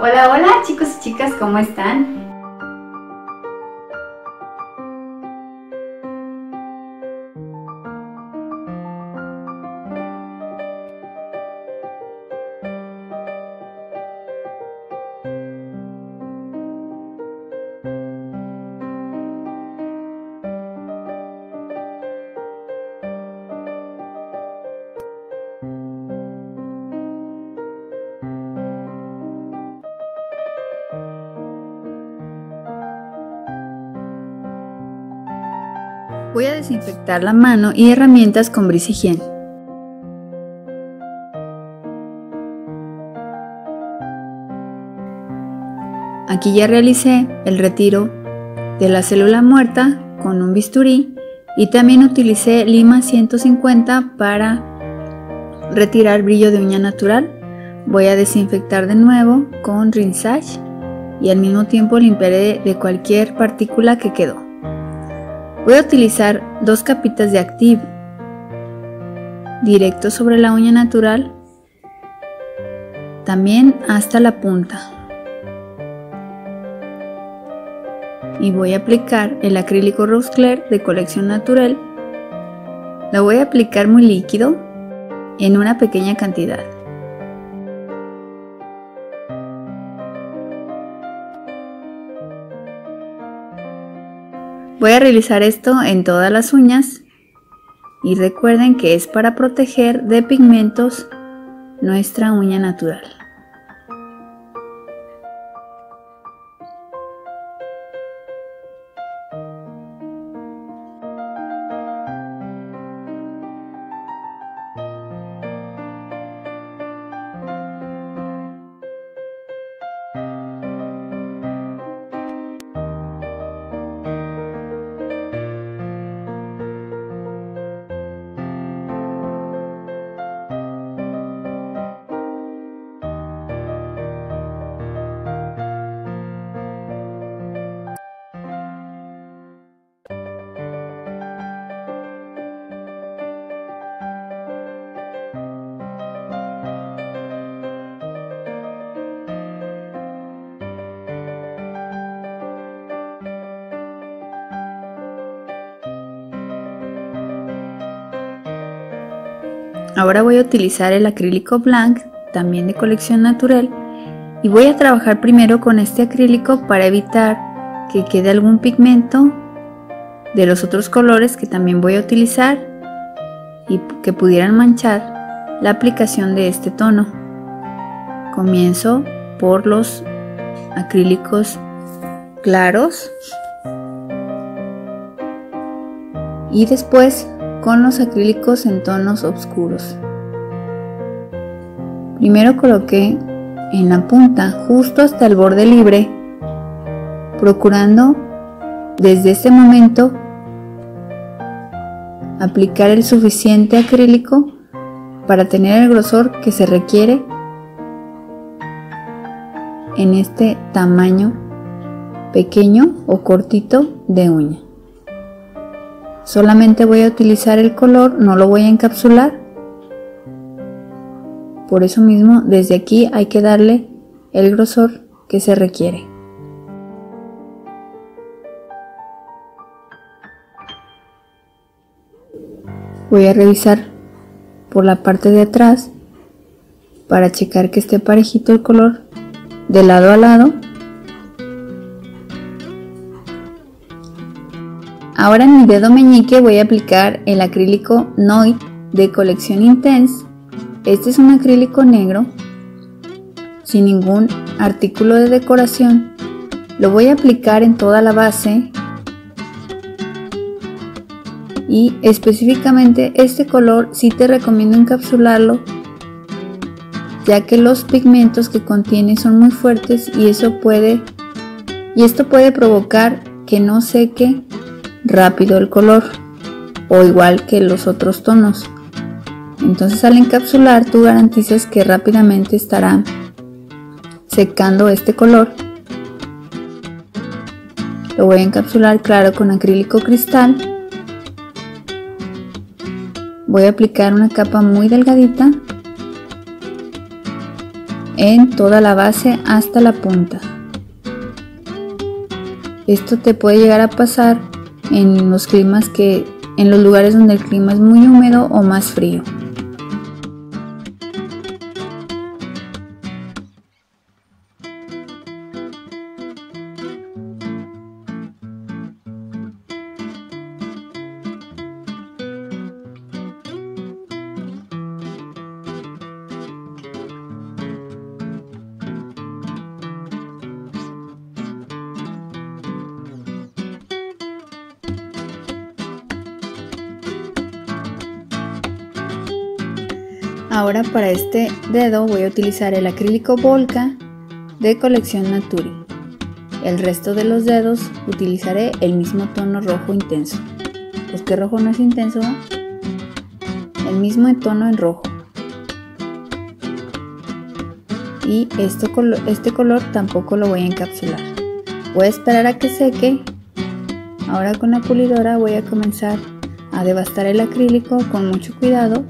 Hola, hola chicos y chicas, ¿cómo están? Voy a desinfectar la mano y herramientas con brisigiene. Aquí ya realicé el retiro de la célula muerta con un bisturí y también utilicé lima 150 para retirar brillo de uña natural. Voy a desinfectar de nuevo con rinsage y al mismo tiempo limpiaré de cualquier partícula que quedó. Voy a utilizar 2 capitas de Activ directo sobre la uña natural, también hasta la punta, y voy a aplicar el acrílico Roseclear de colección natural. Lo voy a aplicar muy líquido en una pequeña cantidad. Voy a realizar esto en todas las uñas y recuerden que es para proteger de pigmentos nuestra uña natural. Ahora voy a utilizar el acrílico blanc, también de colección natural, y voy a trabajar primero con este acrílico para evitar que quede algún pigmento de los otros colores que también voy a utilizar y que pudieran manchar la aplicación de este tono. Comienzo por los acrílicos claros y después con los acrílicos en tonos oscuros. Primero coloqué en la punta justo hasta el borde libre, procurando desde este momento aplicar el suficiente acrílico para tener el grosor que se requiere en este tamaño pequeño o cortito de uña. Solamente voy a utilizar el color, no lo voy a encapsular. Por eso mismo, desde aquí hay que darle el grosor que se requiere. Voy a revisar por la parte de atrás para checar que esté parejito el color de lado a lado. Ahora en mi dedo meñique voy a aplicar el acrílico Noy de colección Intense. Este es un acrílico negro sin ningún artículo de decoración. Lo voy a aplicar en toda la base y específicamente este color sí te recomiendo encapsularlo, ya que los pigmentos que contiene son muy fuertes y esto puede provocar que no seque rápido el color, o igual que los otros tonos. Entonces, al encapsular tú garantizas que rápidamente estará secando este color. Lo voy a encapsular claro con acrílico cristal. Voy a aplicar una capa muy delgadita en toda la base hasta la punta. Esto te puede llegar a pasar en los climas en los lugares donde el clima es muy húmedo o más frío. Ahora para este dedo voy a utilizar el acrílico Volca de colección Naturi. El resto de los dedos utilizaré el mismo tono rojo intenso. Pues que rojo no es intenso, ¿no? El mismo tono en rojo. Y este color tampoco lo voy a encapsular. Voy a esperar a que seque. Ahora con la pulidora voy a comenzar a devastar el acrílico con mucho cuidado,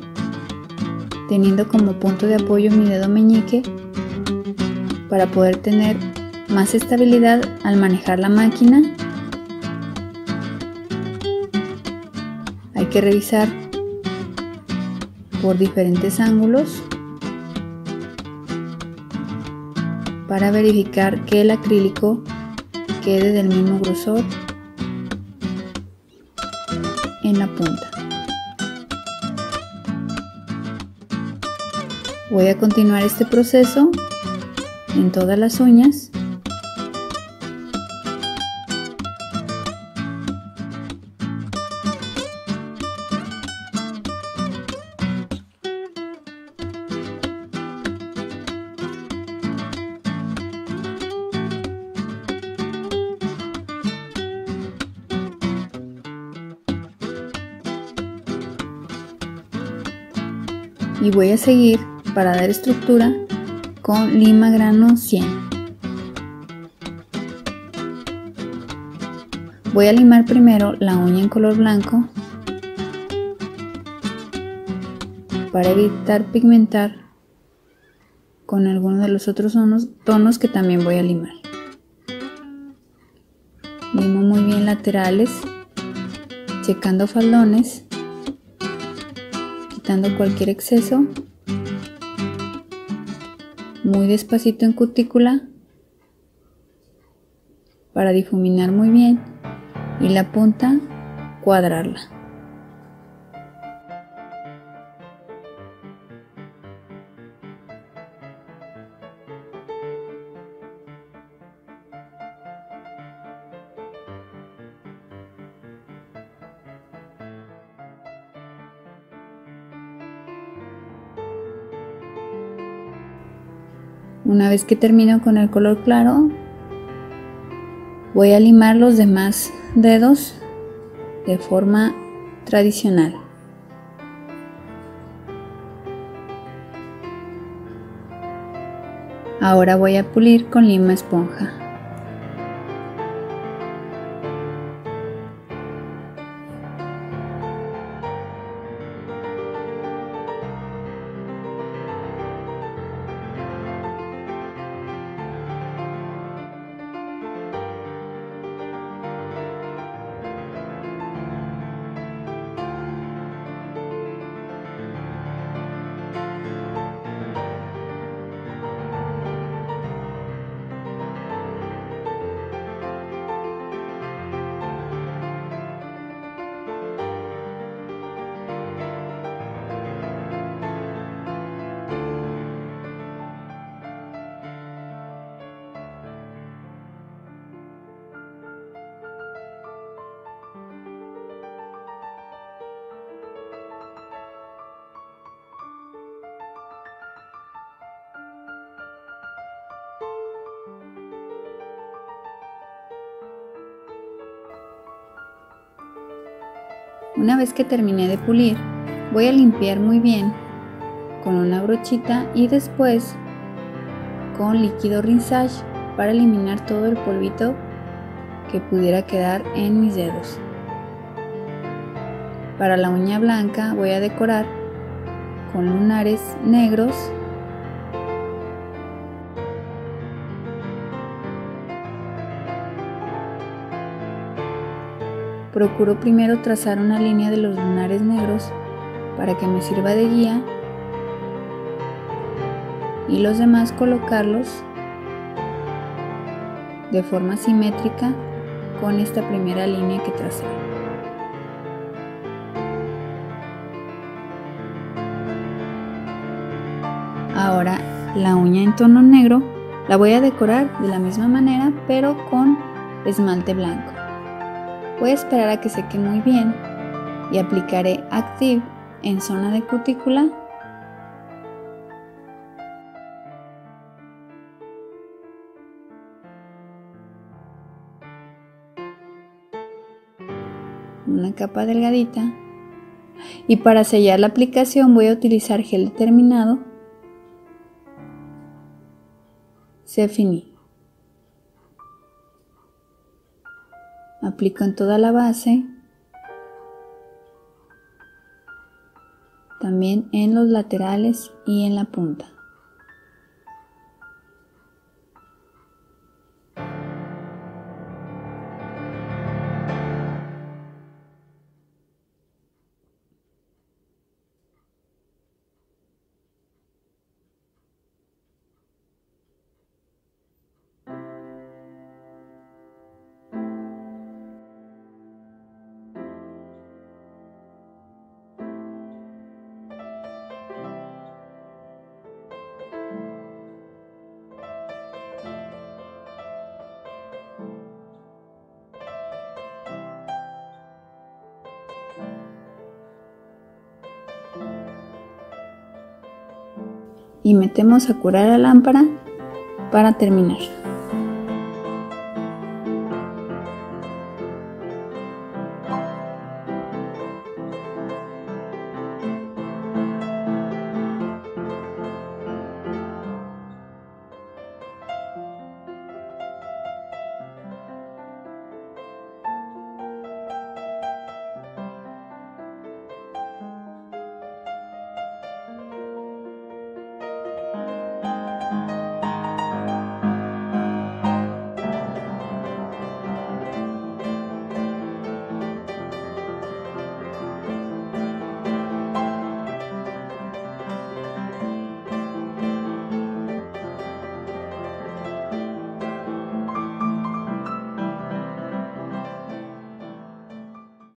teniendo como punto de apoyo mi dedo meñique para poder tener más estabilidad al manejar la máquina. Hay que revisar por diferentes ángulos para verificar que el acrílico quede del mismo grosor en la punta. Voy a continuar este proceso en todas las uñas. Y voy a seguir para dar estructura con lima grano 100. Voy a limar primero la uña en color blanco para evitar pigmentar con alguno de los otros tonos que también voy a limar. Limo muy bien laterales, checando faldones, quitando cualquier exceso. Muy despacito en cutícula para difuminar muy bien y la punta cuadrarla. Una vez que termino con el color claro, voy a limar los demás dedos de forma tradicional. Ahora voy a pulir con lima esponja. Una vez que terminé de pulir, voy a limpiar muy bien con una brochita y después con líquido rinzage para eliminar todo el polvito que pudiera quedar en mis dedos. Para la uña blanca voy a decorar con lunares negros Procuro primero trazar una línea de los lunares negros para que me sirva de guía y los demás colocarlos de forma simétrica con esta primera línea que tracé. Ahora la uña en tono negro la voy a decorar de la misma manera pero con esmalte blanco. Voy a esperar a que seque muy bien y aplicaré Activ en zona de cutícula una capa delgadita, y para sellar la aplicación voy a utilizar gel determinado Sefiní. Aplico en toda la base, también en los laterales y en la punta. Y metemos a curar la lámpara para terminar.